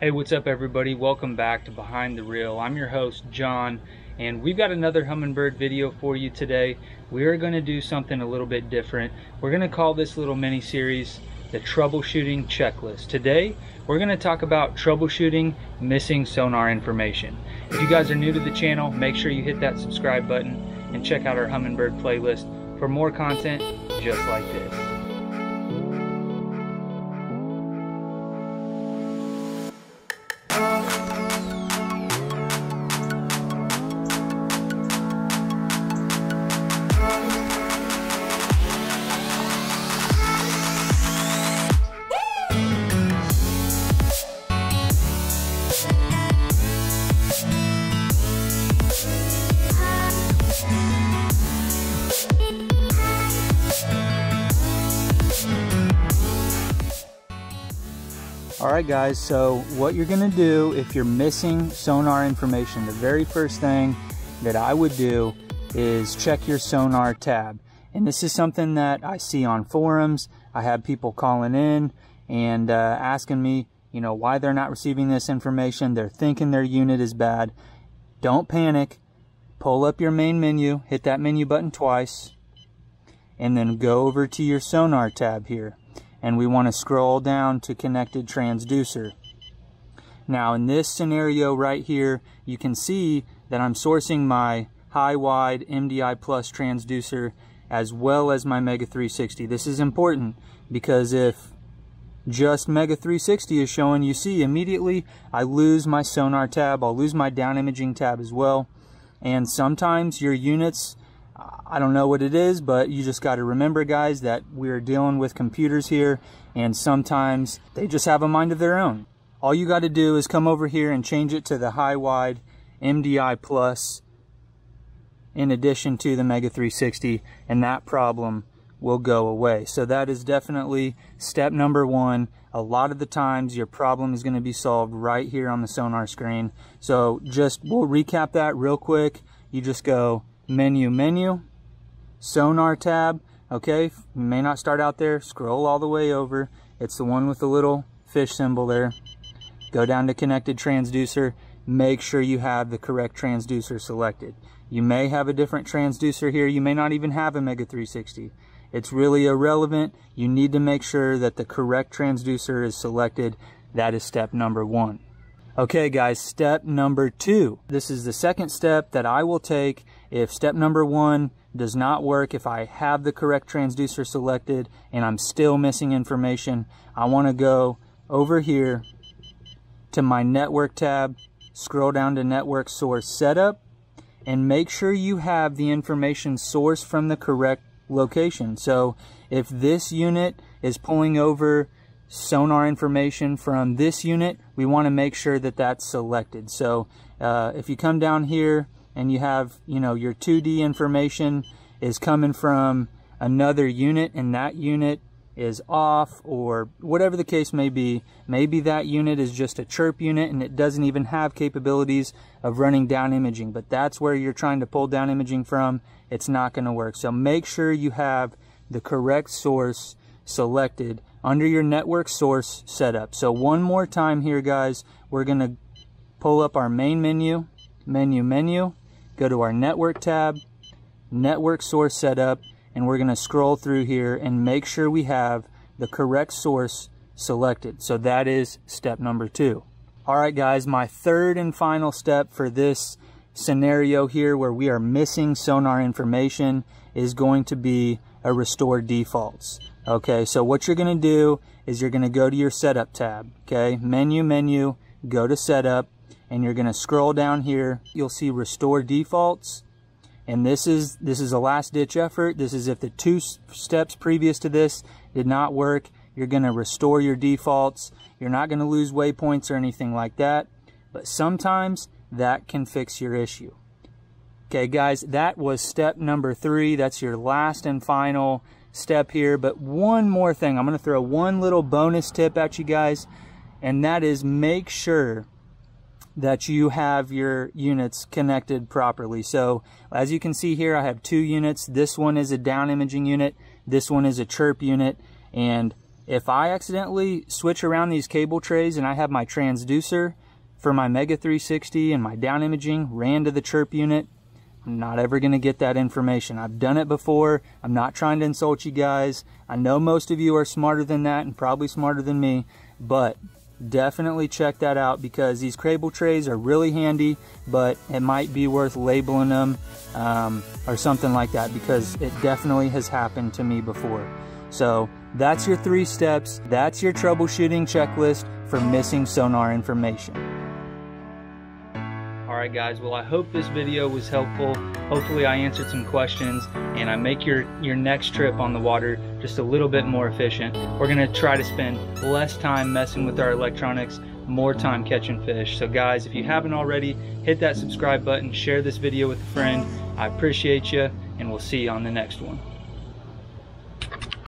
Hey, what's up everybody? Welcome back to Behind the Reel. I'm your host, John, and we've got another Humminbird video for you today. We are going to do something a little bit different. We're going to call this little mini series the troubleshooting checklist. Today, we're going to talk about troubleshooting missing sonar information. If you guys are new to the channel, make sure you hit that subscribe button and check out our Humminbird playlist for more content just like this. Alright guys, so what you're going to do if you're missing sonar information, the very first thing that I would do is check your sonar tab. And this is something that I see on forums. I have people calling in and asking me, you know, why they're not receiving this information. They're thinking their unit is bad. Don't panic. Pull up your main menu, hit that menu button twice, and then go over to your sonar tab here. And we want to scroll down to connected transducer. Now in this scenario right here, you can see that I'm sourcing my high-wide MDI Plus transducer as well as my Mega 360. This is important because if just Mega 360 is showing, you see immediately I lose my sonar tab, I'll lose my down imaging tab as well. And sometimes your units, I don't know what it is, but you just got to remember, guys, that we're dealing with computers here, and sometimes they just have a mind of their own. All you got to do is come over here and change it to the high-wide MDI Plus in addition to the Mega 360, and that problem will go away. So that is definitely step number one. A lot of the times your problem is going to be solved right here on the sonar screen. So just, we'll recap that real quick. You just go menu, sonar tab, okay, may not start out there, scroll all the way over, it's the one with the little fish symbol there, go down to connected transducer, make sure you have the correct transducer selected. You may have a different transducer here, you may not even have a Mega 360. It's really irrelevant, you need to make sure that the correct transducer is selected. That is step number one. Okay guys, step number two. This is the second step that I will take if step number one does not work. If I have the correct transducer selected and I'm still missing information, I want to go over here to my network tab, scroll down to network source setup, and make sure you have the information sourced from the correct location. So if this unit is pulling over sonar information from this unit, we want to make sure that that's selected. So if you come down here and you have, you know, your 2D information is coming from another unit and that unit is off or whatever the case may be, maybe that unit is just a chirp unit and it doesn't even have capabilities of running down imaging, but that's where you're trying to pull down imaging from, it's not going to work. So make sure you have the correct source selected under your network source setup. So one more time here guys, we're going to pull up our main menu, go to our network tab, network source setup, and we're going to scroll through here and make sure we have the correct source selected. So that is step number two. Alright guys, my third and final step for this scenario here where we are missing sonar information is going to be a restore defaults. Okay, so what you're going to do is you're going to go to your setup tab, okay, menu, go to setup, and you're going to scroll down here, you'll see restore defaults, and this is a last ditch effort. This is if the two steps previous to this did not work, you're going to restore your defaults. You're not going to lose waypoints or anything like that, but sometimes that can fix your issue. Okay guys, that was step number three. That's your last and final step here, but one more thing, I'm going to throw one little bonus tip at you guys, and that is make sure that you have your units connected properly. So as you can see here, I have two units. This one is a down imaging unit, this one is a chirp unit, and If I accidentally switch around these cable trays and I have my transducer for my Mega 360 and my down imaging ran to the chirp unit, I'm not ever going to get that information. I've done it before. I'm not trying to insult you guys. I know most of you are smarter than that and probably smarter than me, but definitely check that out because these cable trays are really handy, but it might be worth labeling them or something like that because it definitely has happened to me before. So that's your 3 steps. That's your troubleshooting checklist for missing sonar information. Alright guys, well I hope this video was helpful. Hopefully I answered some questions and I make your next trip on the water just a little bit more efficient. We're going to try to spend less time messing with our electronics, more time catching fish. So guys, if you haven't already, hit that subscribe button, share this video with a friend. I appreciate you and we'll see you on the next one.